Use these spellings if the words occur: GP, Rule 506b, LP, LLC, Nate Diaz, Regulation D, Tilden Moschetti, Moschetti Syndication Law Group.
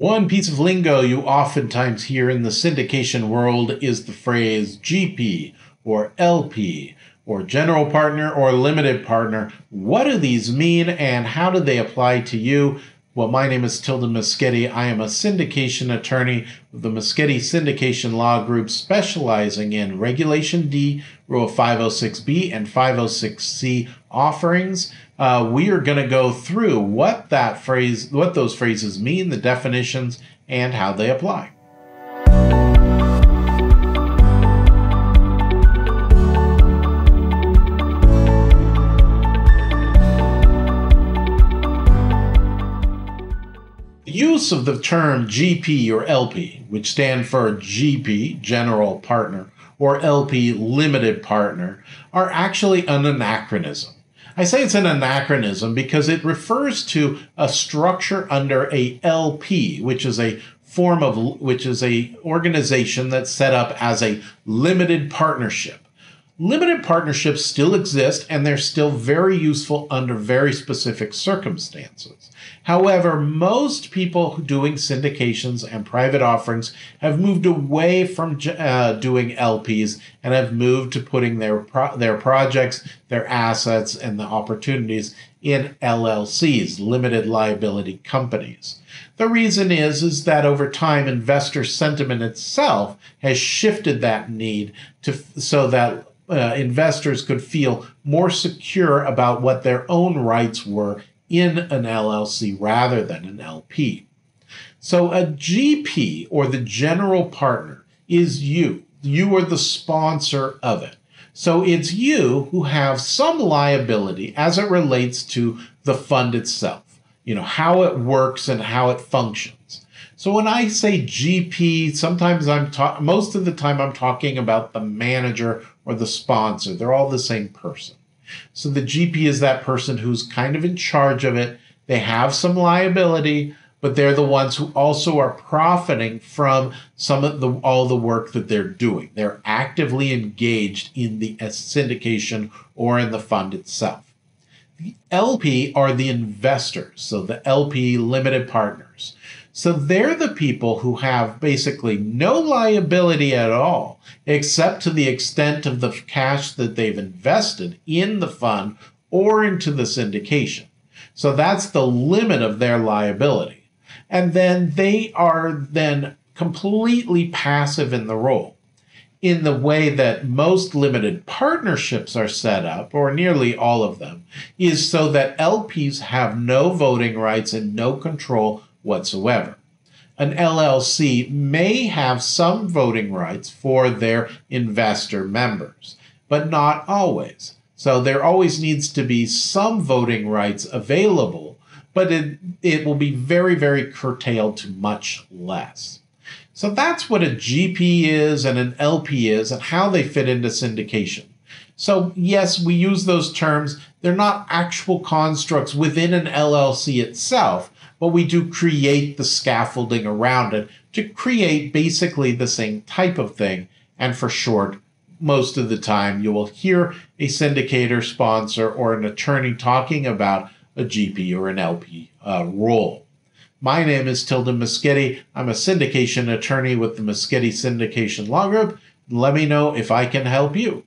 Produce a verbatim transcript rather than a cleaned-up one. One piece of lingo you oftentimes hear in the syndication world is the phrase G P or L P or general partner or limited partner. What do these mean and how do they apply to you? Well, my name is Tilden Moschetti. I am a syndication attorney with the Moschetti Syndication Law Group, specializing in Regulation D, Rule five oh six B, and five oh six C offerings. Uh, we are going to go through what that phrase, what those phrases mean, the definitions, and how they apply. Use of the term G P or L P, which stand for G P, general partner, or L P, limited partner, are actually an anachronism. I say it's an anachronism because it refers to a structure under a L P, which is a form of, which is a organization that's set up as a limited partnership. Limited partnerships still exist, and they're still very useful under very specific circumstances. However, most people doing syndications and private offerings have moved away from uh, doing L Ps and have moved to putting their, pro their projects, their assets, and the opportunities in L L Cs, limited liability companies. The reason is, is that over time, investor sentiment itself has shifted that need to, so that Uh, investors could feel more secure about what their own rights were in an L L C rather than an L P. So a G P, or the general partner, is you. You are the sponsor of it. So it's you who have some liability as it relates to the fund itself, you know, how it works and how it functions. So when I say G P, sometimes I'm talking, most of the time I'm talking about the manager or the sponsor. They're all the same person. So the G P is that person who's kind of in charge of it. They have some liability, but they're the ones who also are profiting from some of the, all the work that they're doing. They're actively engaged in the syndication or in the fund itself. The L P are the investors, so the L P, limited partners. So they're the people who have basically no liability at all, except to the extent of the cash that they've invested in the fund or into the syndication. So that's the limit of their liability. And then they are then completely passive in the role. In the way that most limited partnerships are set up, or nearly all of them, is so that L Ps have no voting rights and no control whatsoever. An L L C may have some voting rights for their investor members, but not always. So there always needs to be some voting rights available, but it, it will be very, very curtailed to much less. So that's what a G P is and an L P is and how they fit into syndication. So yes, we use those terms. They're not actual constructs within an L L C itself, but we do create the scaffolding around it to create basically the same type of thing. And for short, most of the time you will hear a syndicator, sponsor, or an attorney talking about a G P or an L P uh, role. My name is Tilden Moschetti. I'm a syndication attorney with the Moschetti Syndication Law Group. Let me know if I can help you.